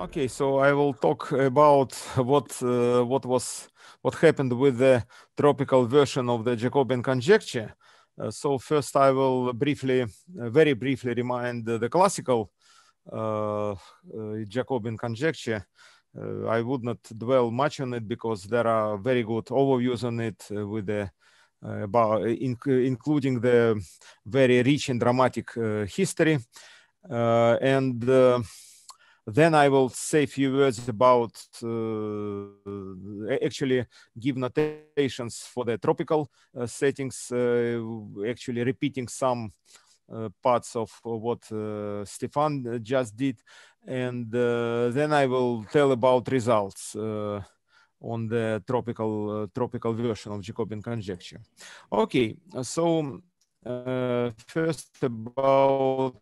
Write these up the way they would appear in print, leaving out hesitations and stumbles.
Okay, so I will talk about what happened with the tropical version of the Jacobian conjecture. So first, I will briefly, very briefly, remind the classical Jacobian conjecture. I would not dwell much on it because there are very good overviews on it with the including the very rich and dramatic history. Then I will say a few words about, actually give notations for the tropical settings, actually repeating some parts of what Stefan just did. And then I will tell about results on the tropical version of Jacobian conjecture. Okay, so first about,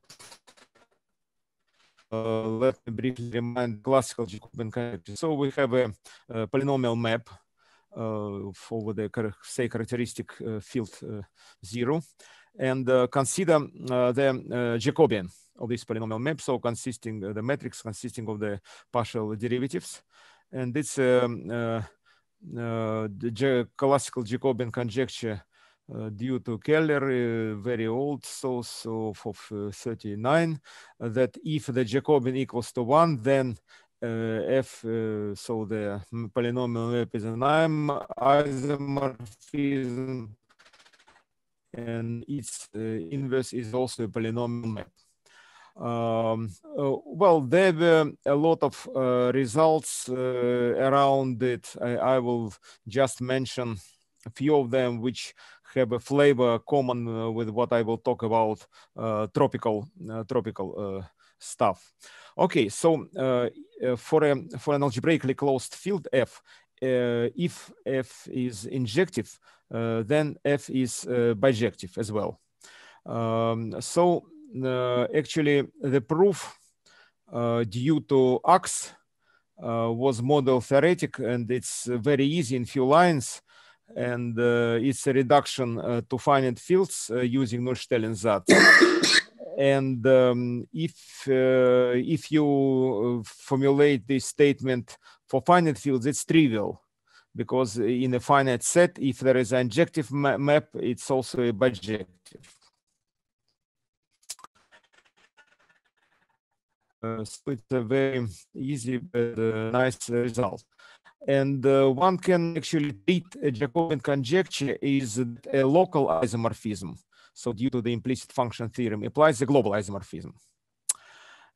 let me briefly remind classical Jacobian conjecture. So we have a polynomial map for the, say, characteristic field zero, and consider the Jacobian of this polynomial map. So consisting the matrix consisting of the partial derivatives, and it's the classical Jacobian conjecture due to Keller, very old source of 39, that if the Jacobian equals to 1, then f, so the polynomial map is an isomorphism, and its inverse is also a polynomial map. Well, there were a lot of results around it. I will just mention a few of them which have a flavor common with what I will talk about tropical stuff. Okay, so for an algebraically closed field F, if F is injective, then F is bijective as well. So actually the proof due to Ax was model theoretic, and it's very easy in few lines. And it's a reduction to finite fields using Nullstellensatz. And if you formulate this statement for finite fields, it's trivial, because in a finite set, if there is an injective map, it's also a bijective. So it's a very easy but nice result. And one can actually treat a Jacobian conjecture is a local isomorphism. So due to the implicit function theorem applies the global isomorphism.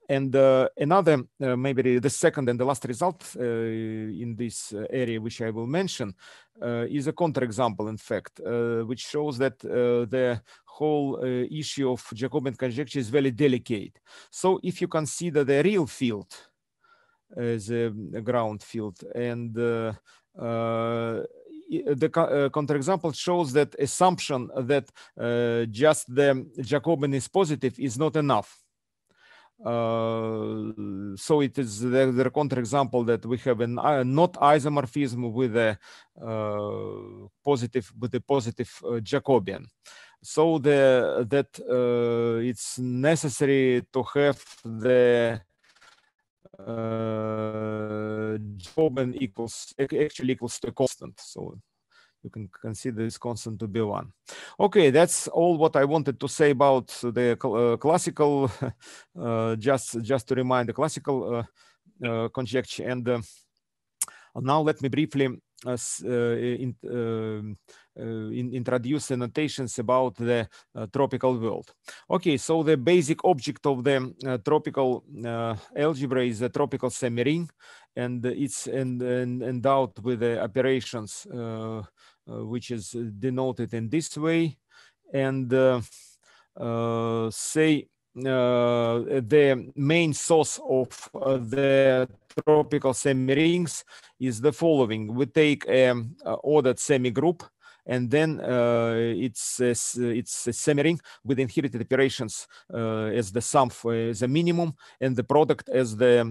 And another, maybe the second and the last result in this area, which I will mention, is a counterexample, in fact, which shows that the whole issue of Jacobian conjecture is very delicate. So if you consider the real field as a ground field, and the counterexample shows that assumption that just the Jacobian is positive is not enough. So it is the counterexample that we have an not isomorphism with a positive Jacobian. So it's necessary to have the Jacobian actually equals to a constant, so you can consider this constant to be 1. Okay, that's all what I wanted to say about the classical. Just to remind the classical conjecture, and now let me briefly introduce the notations about the tropical world. Okay, so the basic object of the tropical algebra is the tropical semiring, and it's endowed with the operations which is denoted in this way. And the main source of the tropical semi-rings is the following. We take an ordered semi-group, and then it's a semi-ring with inherited operations as the sum for the minimum, and the product as the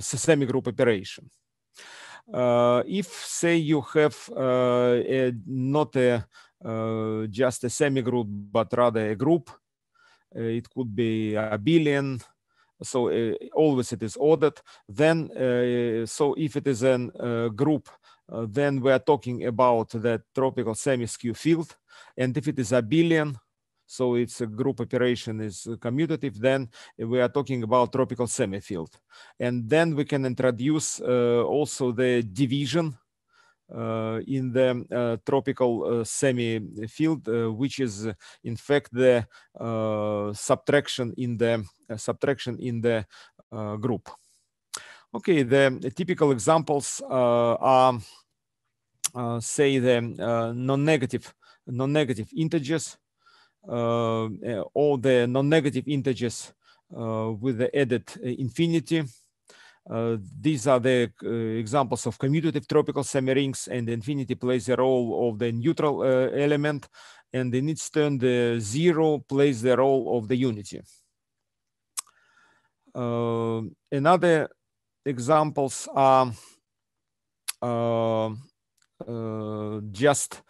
semi-group operation. If, say, you have not just a semi-group, but rather a group, it could be abelian, so always it is ordered. Then, so if it is a group, then we are talking about the tropical semi-skew field. And if it is abelian, so it's a group operation is commutative, then we are talking about tropical semi-field. And then we can introduce also the division in the tropical semi-field, which is in fact the subtraction in the group. Okay, the typical examples are say the non-negative integers, all the non-negative integers with the added infinity. These are the examples of commutative tropical semi-rings, and infinity plays the role of the neutral element, and in its turn the zero plays the role of the unity. Another examples are just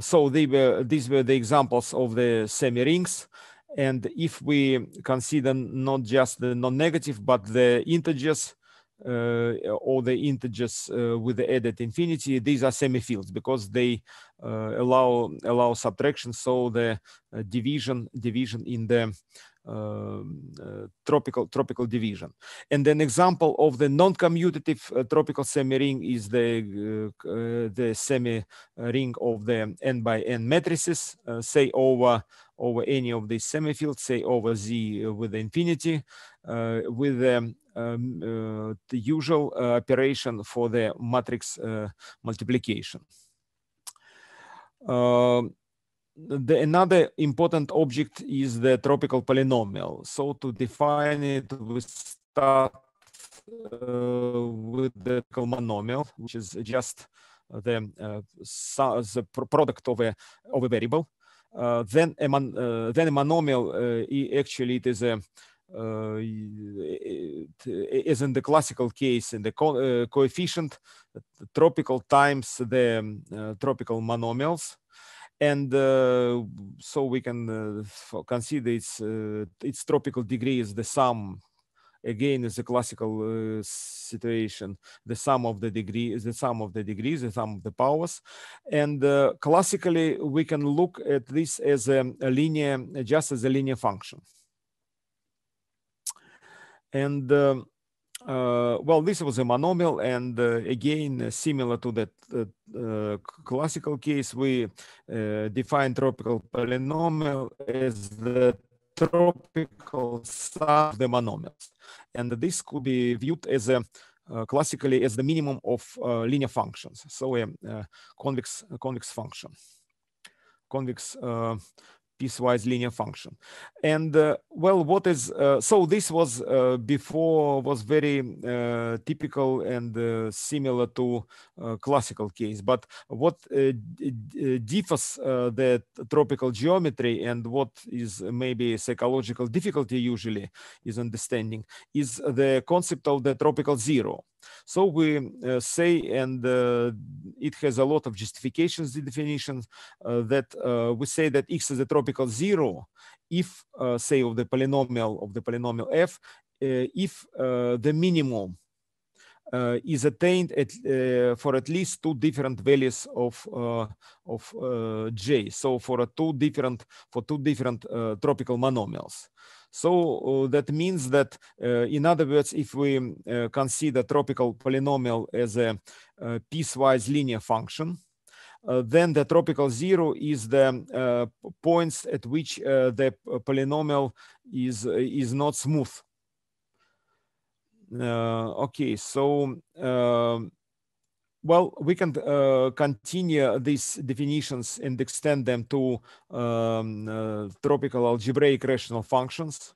so they were, these were the examples of the semi-rings. And if we consider not just the non-negative, but the integers or the integers with the added infinity, these are semi-fields because they allow subtraction. So the division in the tropical division. And an example of the non-commutative tropical semi-ring is the semi-ring of the n-by-n matrices, say over any of these semi-fields, say over Z with infinity, with the usual operation for the matrix multiplication. Another important object is the tropical polynomial. So to define it, we start with the monomial, which is just the product of a variable. Then a monomial actually it is a as in the classical case, in the coefficient tropical times the tropical monomials. And so we can consider its tropical degree is the sum. Again, is a classical situation. The sum of the degree is the sum of the degrees, the sum of the powers. And classically, we can look at this as a linear, just as a linear function. And well, this was a monomial, and again, similar to that classical case, we define tropical polynomial as the tropical sum of the monomials. And this could be viewed as a classically as the minimum of linear functions, so a convex function, convex piecewise linear function. And well, what is so this was before was very typical and similar to classical case, but what differs the tropical geometry and what is maybe a psychological difficulty usually is understanding is the concept of the tropical zero. So we say, and it has a lot of justifications, the definitions, that we say that X is a tropical zero if, say, of the polynomial f, if the minimum is attained at, for at least two different values of J. So for two different tropical monomials. So that means that, in other words, if we consider tropical polynomial as a piecewise linear function, then the tropical zero is the points at which the polynomial is not smooth. Okay, so well, we can continue these definitions and extend them to tropical algebraic rational functions.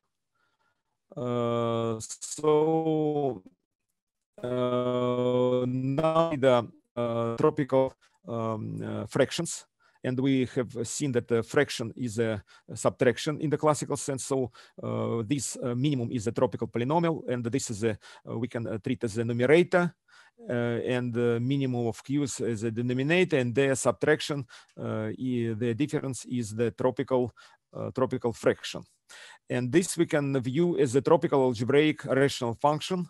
So now the tropical fractions, and we have seen that the fraction is a subtraction in the classical sense. So this minimum is a tropical polynomial, and this is a we can treat as a numerator. And the minimum of q's is a denominator, and their subtraction, the difference is the tropical fraction. And this we can view as a tropical algebraic rational function.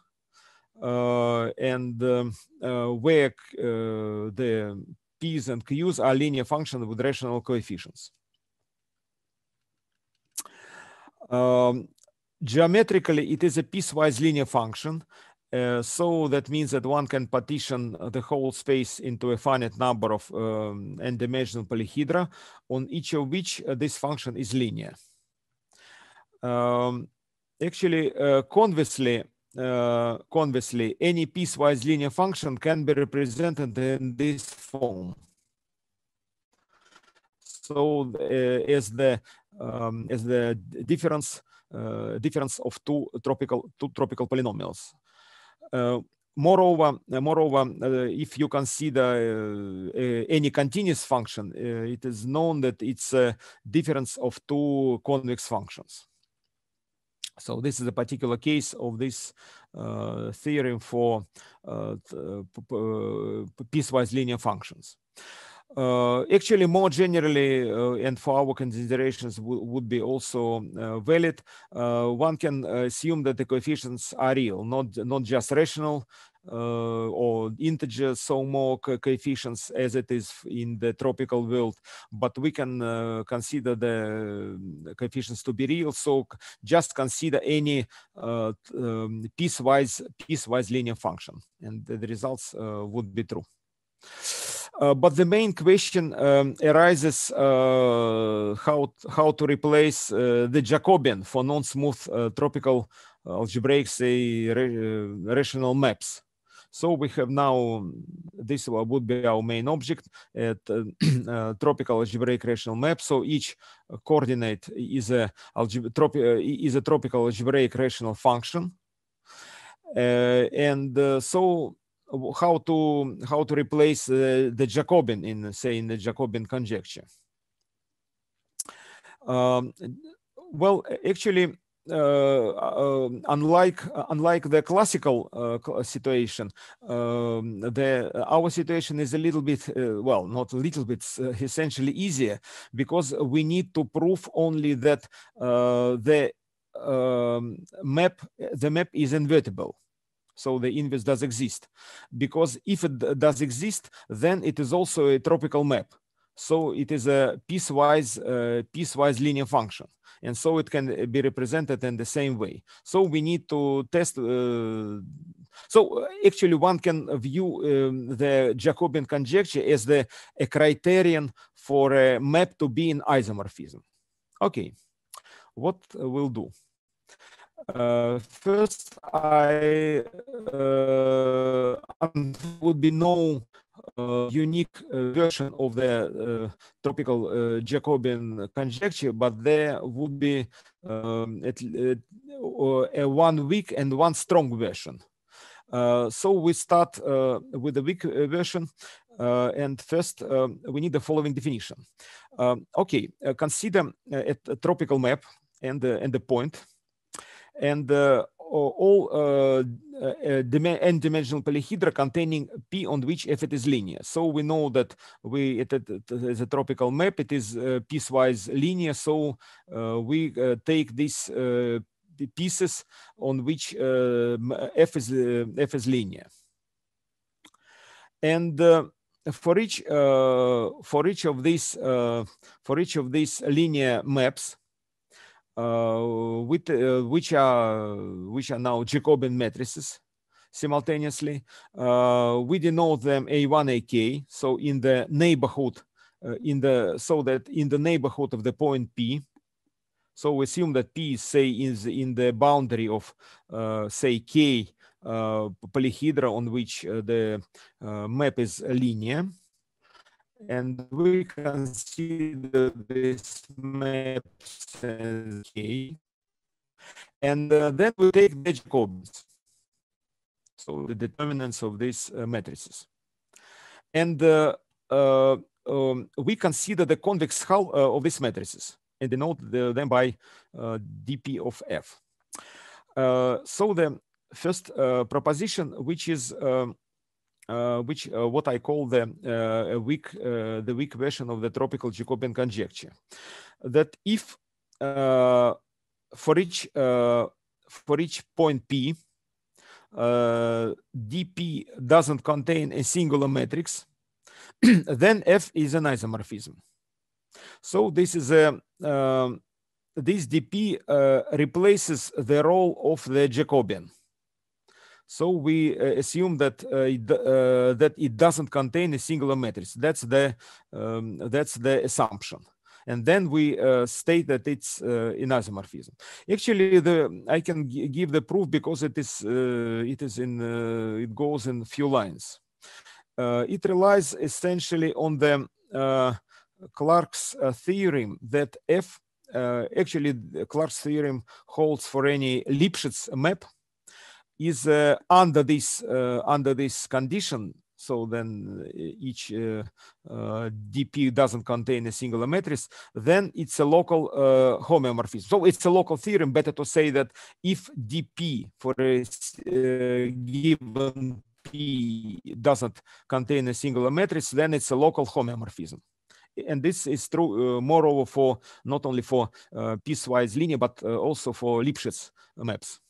Where the P's and Q's are linear functions with rational coefficients. Geometrically, it is a piecewise linear function. So that means that one can partition the whole space into a finite number of n-dimensional polyhedra, on each of which this function is linear. Conversely, any piecewise linear function can be represented in this form. So as the difference of two tropical polynomials. Moreover, if you consider any continuous function, it is known that it's a difference of two convex functions. So this is a particular case of this theorem for piecewise linear functions. Actually, more generally, and for our considerations would be also valid, one can assume that the coefficients are real, not just rational or integers, so more coefficients as it is in the tropical world, but we can consider the coefficients to be real. So just consider any piecewise linear function, and the results would be true. But the main question arises how to replace the Jacobian for non-smooth tropical algebraic, say, rational maps. So we have now, this would be our main object, at tropical algebraic rational map. So each coordinate is a tropical algebraic rational function. So how to replace the Jacobian in, say, in the Jacobian conjecture? Well, actually, unlike the classical situation, our situation is a little bit, well, not a little bit, essentially easier, because we need to prove only that the map is invertible. So the inverse does exist, because if it does exist, then it is also a tropical map. So it is a piecewise linear function, and so it can be represented in the same way. So we need to test. So actually, one can view the Jacobian conjecture as a criterion for a map to be in isomorphism. Okay, what we'll do? First, there would be no unique version of the tropical Jacobian conjecture, but there would be a one weak and one strong version. So we start with the weak version. And first, we need the following definition. Okay, consider a tropical map and the point. And all n-dimensional polyhedra containing P on which F it is linear. So we know that as a tropical map, it is piecewise linear. So we take these pieces on which F is linear. And for each of these linear maps, which are now Jacobian matrices simultaneously, we denote them A1, AK, so in the neighborhood of the point P. So we assume that P, say, is in the boundary of say K polyhedra on which the map is linear, and we consider this map as K, and then we take the Jacobians, so the determinants of these matrices, and we consider the convex hull of these matrices and denote them by dP of F. So the first proposition, which is what I call the weak version of the tropical Jacobian conjecture, that if for each point P, dP doesn't contain a singular matrix, then F is an isomorphism. So this is a this dP replaces the role of the Jacobian. So we assume that it doesn't contain a singular matrix. That's the assumption, and then we state that it's an isomorphism. Actually, I can give the proof because it goes in few lines. It relies essentially on the Clark's theorem that F. Actually, Clark's theorem holds for any Lipschitz map. Is under this condition, so then each dP doesn't contain a singular matrix, then it's a local homeomorphism. So it's a local theorem. Better to say that if dP for a given P doesn't contain a singular matrix, then it's a local homeomorphism. And this is true, moreover, for not only for piecewise linear, but also for Lipschitz maps.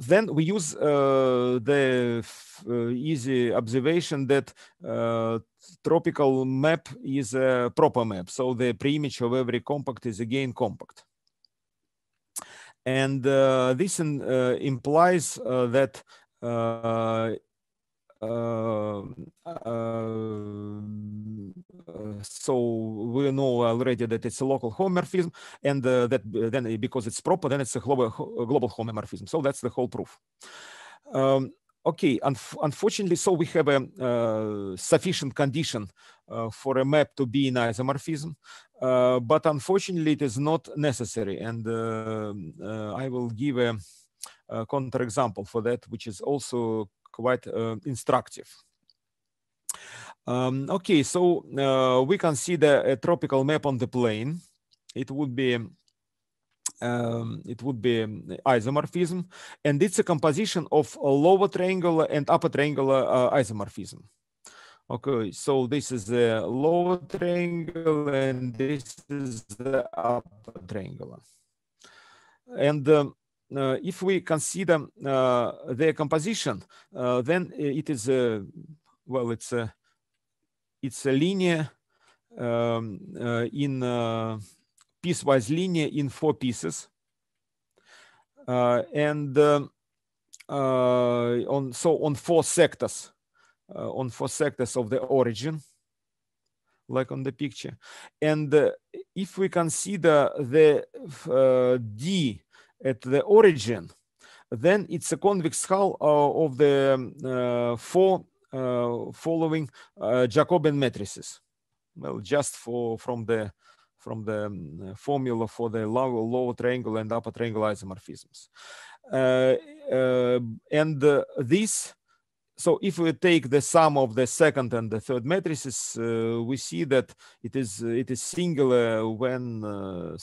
Then we use the easy observation that tropical map is a proper map. So the preimage of every compact is again compact. And this implies that so we know already that it's a local homomorphism, and that then because it's proper, then it's a global homomorphism. So that's the whole proof. Okay, unfortunately, so we have a sufficient condition for a map to be an isomorphism, but unfortunately, it is not necessary. And I will give a counterexample for that, which is also quite instructive. Okay, so we consider a tropical map on the plane. It would be isomorphism, and it's a composition of a lower triangular and upper triangular isomorphism. Okay, so this is the lower triangle and this is the upper triangular. And if we consider their composition, then it is a it's a linear piecewise linear in four pieces, and on four sectors of the origin, like on the picture. And if we consider the D at the origin, then it's a convex hull of the four following Jacobian matrices. Well, just from the formula for the lower triangle and upper triangle isomorphisms. And this, so if we take the sum of the second and the third matrices, we see that it is singular when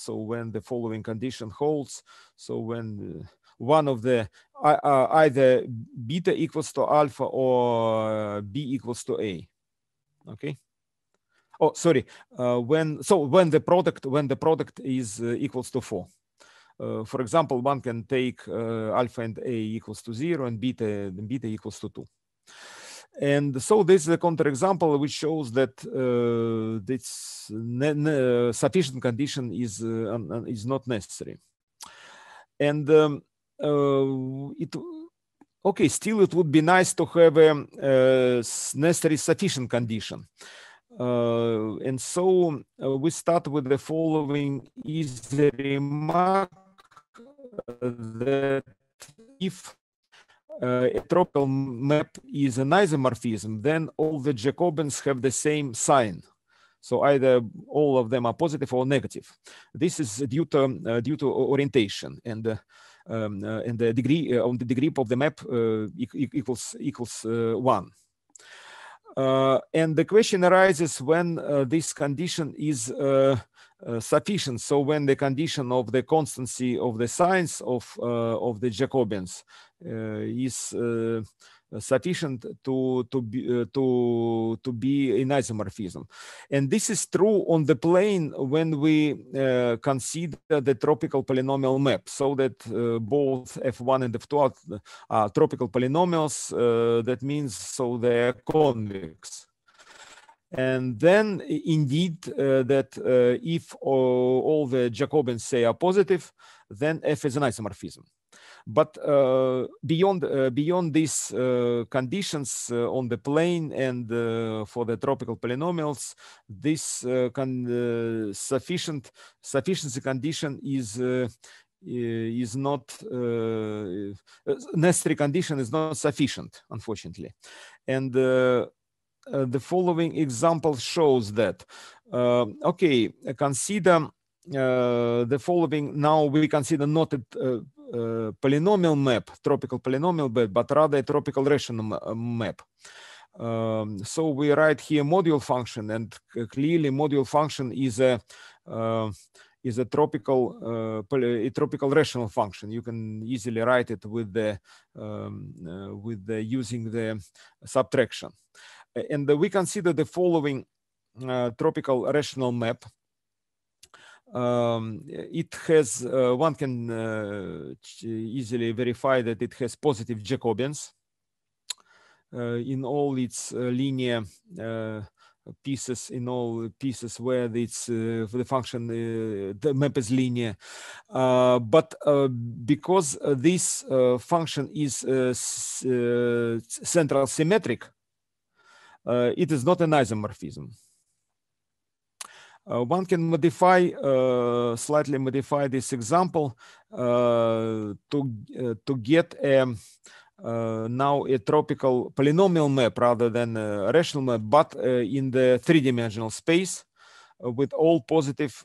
when the following condition holds. So when one of the either beta equals to alpha or B equals to A. Okay. Oh, sorry. When the product is equals to 4. For example, one can take alpha and A equals to 0 and beta equals to 2. And so this is a counterexample which shows that this sufficient condition is not necessary. And still it would be nice to have a necessary sufficient condition. And so we start with the following easy remark that if a tropical map is an isomorphism, then all the Jacobians have the same sign. So either all of them are positive or negative. This is due to orientation, and the degree on the degree of the map equals 1. And the question arises when this condition is sufficient. So when the condition of the constancy of the signs of the Jacobians is sufficient to be an isomorphism, and this is true on the plane when we consider the tropical polynomial map, so that both f1 and f2 are tropical polynomials. That means so they're convex. And then indeed that if all the Jacobians say are positive, then f is an isomorphism. But beyond these conditions on the plane and for the tropical polynomials, this sufficiency condition is not necessary condition is not sufficient, unfortunately. And the following example shows that. Okay, consider the following. Now we consider not a polynomial map, tropical polynomial map, but rather a tropical rational map. So we write here module function, and clearly module function is a tropical rational function. You can easily write it using the subtraction. And we consider the following tropical rational map. It has one can easily verify that it has positive Jacobians in all its linear pieces, in all pieces where it's the function, the map is linear. But because this function is central symmetric, it is not an isomorphism. One can modify, slightly modify this example to get now a tropical polynomial map rather than a rational map, but in the three-dimensional space with all positive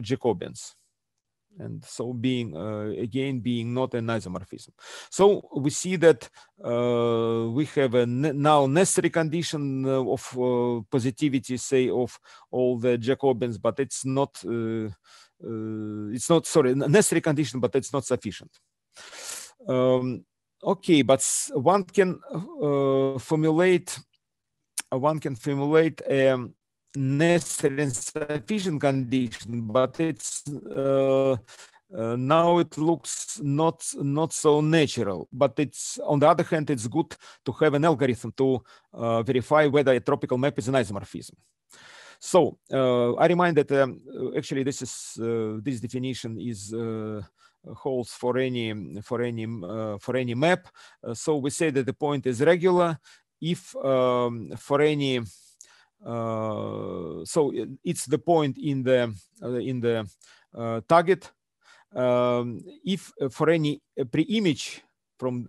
Jacobians, and so being again being not an isomorphism. So we see that we have a now necessary condition of positivity, say, of all the Jacobians, but necessary condition, but it's not sufficient. Okay, but one can formulate necessary and sufficient condition, but it's now it looks not so natural. But it's, on the other hand, it's good to have an algorithm to verify whether a tropical map is an isomorphism. So I remind that actually this definition is holds for any map. So we say that the point is regular if for any. So it's the point in the target if for any pre-image from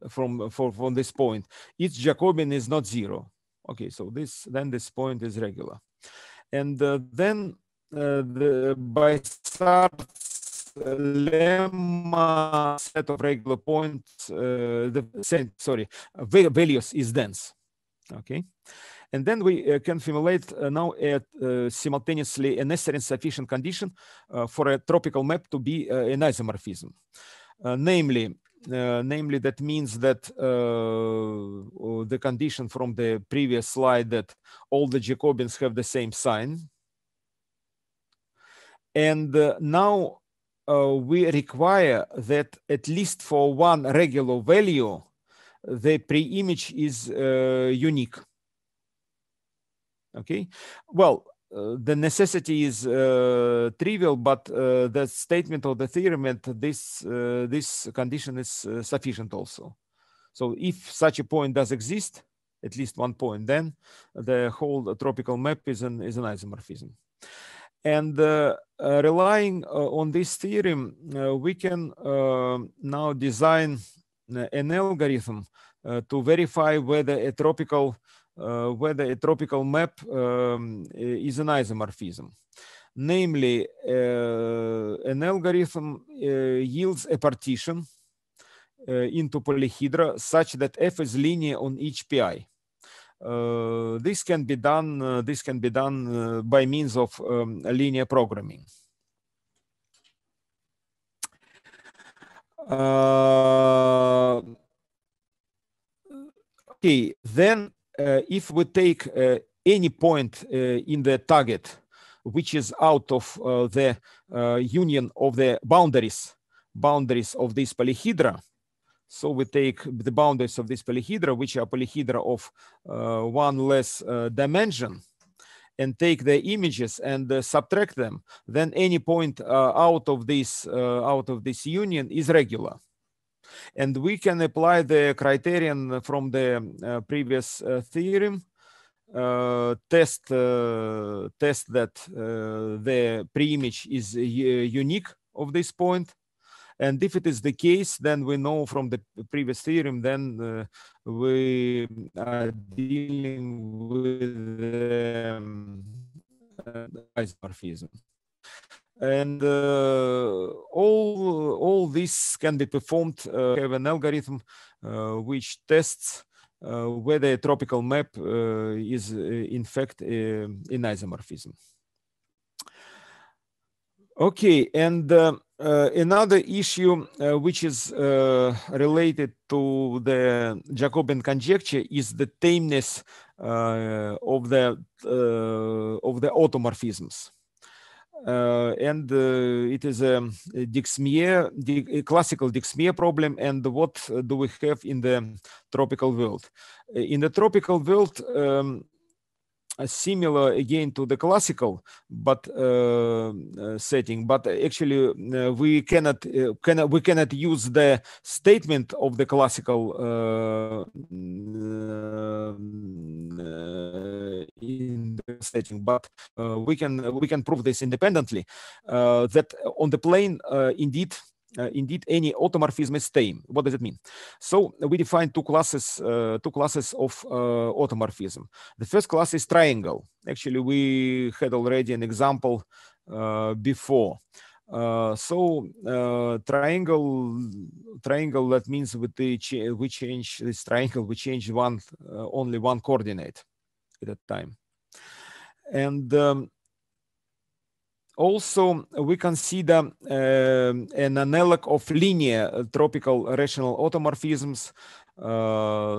this point its Jacobian is not zero. Okay, so this point is regular, and then by Sard's lemma, set of regular points values is dense. Okay. And then we can formulate now simultaneously a necessary and sufficient condition for a tropical map to be an isomorphism. Namely, that means that the condition from the previous slide that all the Jacobians have the same sign. And now we require that at least for one regular value, the pre-image is unique. Okay, well, the necessity is trivial, but the statement of the theorem that this condition is sufficient also. So if such a point does exist, at least one point, then the whole tropical map is an isomorphism. And relying on this theorem, we can now design an algorithm to verify whether a tropical map is an isomorphism. Namely, an algorithm yields a partition into polyhedra such that f is linear on each pi. This can be done by means of linear programming. Okay, then if we take any point in the target which is out of the union of the boundaries of this polyhedra, so we take the boundaries of this polyhedra, which are polyhedra of one less dimension, and take the images and subtract them, then any point out of this union is regular. And we can apply the criterion from the previous theorem, test that the preimage is unique of this point. And if it is the case, then we know from the previous theorem, then we are dealing with isomorphism. And all this can be performed. We have an algorithm which tests whether a tropical map is in fact an isomorphism. Okay, and another issue which is related to the Jacobian conjecture is the tameness of the automorphisms, and it is a Dixmier, a classical Dixmier problem. And what do we have in the tropical world? In the tropical world, similar again to the classical, but setting, but actually we cannot use the statement of the classical in the setting, but we can prove this independently, that on the plane indeed any automorphism is tame. What does it mean? So we define two classes of automorphism. The first class is triangle. Actually, we had already an example before. So triangle, that means with we change this triangle, we change only one coordinate at a time. And also, we consider an analog of linear tropical rational automorphisms.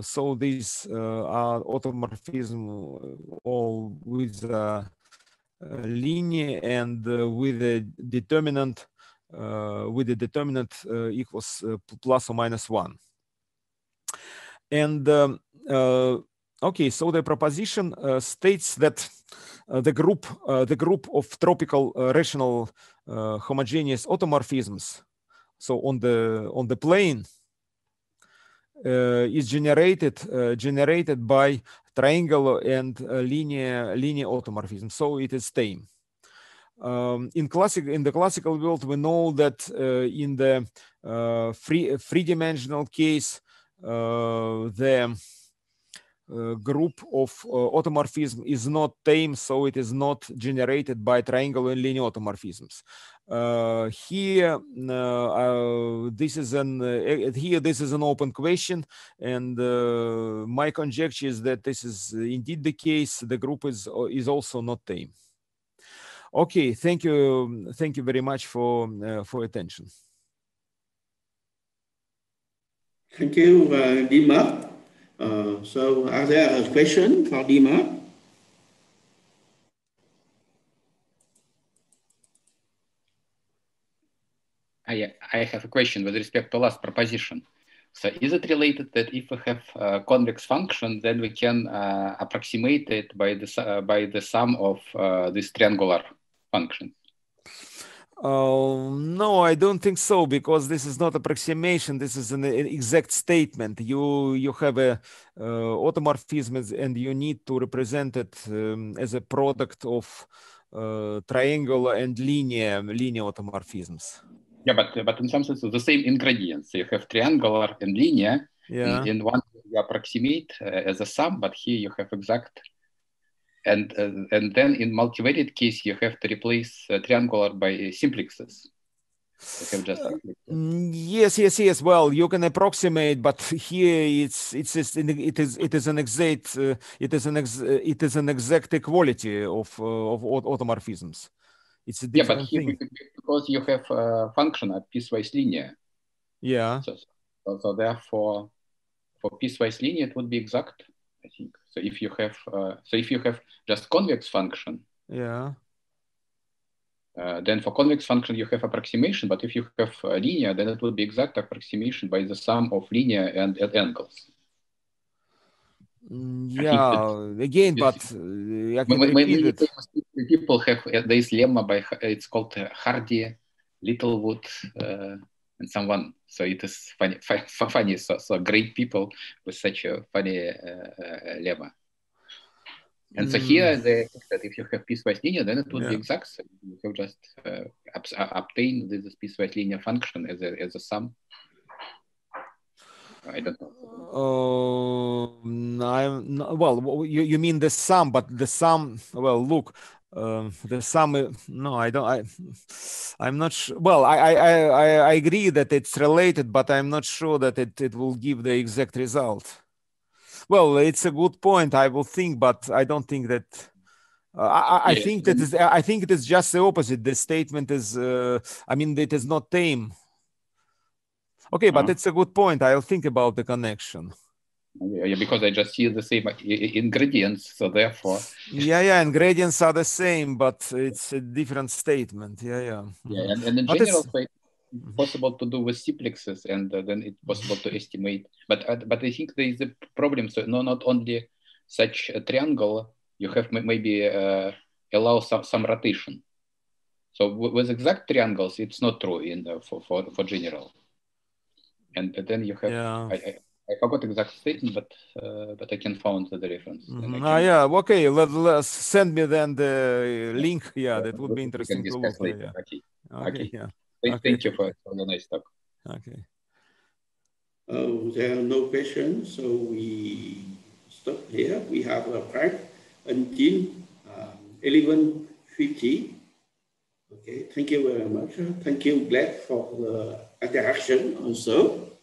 So these are automorphisms all with linear and with a determinant equals plus or minus one. And okay, so the proposition states that the group of tropical rational homogeneous automorphisms, so on the plane, is generated by triangular and linear automorphism. So it is tame. In the classical world, we know that in the three-dimensional case, the group of automorphism is not tame, so it is not generated by triangular and linear automorphisms. Here this is an open question, and my conjecture is that this is indeed the case. The group is also not tame. Okay, thank you very much for attention. Thank you, Dima. So are there a question for Dima? I have a question with respect to last proposition. So is it related that if we have a convex function, then we can approximate it by the sum of this triangular function? No, I don't think so, because this is not approximation. This is an exact statement. You have a automorphism, and you need to represent it as a product of triangular and linear automorphisms. Yeah, but in some sense the same ingredients. So you have triangular and linear. Yeah. In one you approximate as a sum, but here you have exact. And then in multivariate case, you have to replace triangular by simplexes. Yes. Well, you can approximate, but here it is an exact equality of automorphisms. It's a different thing. Because you have a function at piecewise linear. Yeah. So therefore, for piecewise linear, it would be exact, I think. So if you have, just convex function. Yeah. Then for convex function, you have approximation, but if you have linear, then it would be exact approximation by the sum of linear and angles. Yeah, again, but many people have this lemma by, it's called Hardy-Littlewood and someone. So it is funny. So great people with such a funny lemma. And so here they think that if you have piecewise linear, then it would be exact. So you have just obtain this piecewise linear function as a sum. I don't know. Well, you mean the sum, but the sum. Well, look, the sum. No, I don't. I'm not sure. Well, I agree that it's related, but I'm not sure that it will give the exact result. Well, it's a good point, I will think, but I don't think that. I think it is just the opposite. The statement is. I mean, it is not tame. Okay, but it's a good point. I'll think about the connection. Yeah, because I just see the same ingredients, so therefore. Yeah, ingredients are the same, but it's a different statement. Yeah. And in but general, it's possible to do with multiplexes, and then it's possible to estimate. But I think there is a problem. So not only such a triangle, you have maybe allow some rotation. So with exact triangles, it's not true in the, for general. And then you have, I forgot exact statement, but I can find the reference. Okay, let's send me then the link. Yeah, that would be interesting to look. Yeah. Okay. Thank you for the nice talk. Okay. There are no questions, so we stop here. We have a break until 11:50. Okay, thank you very much. Thank you, Glad, for the interaction also.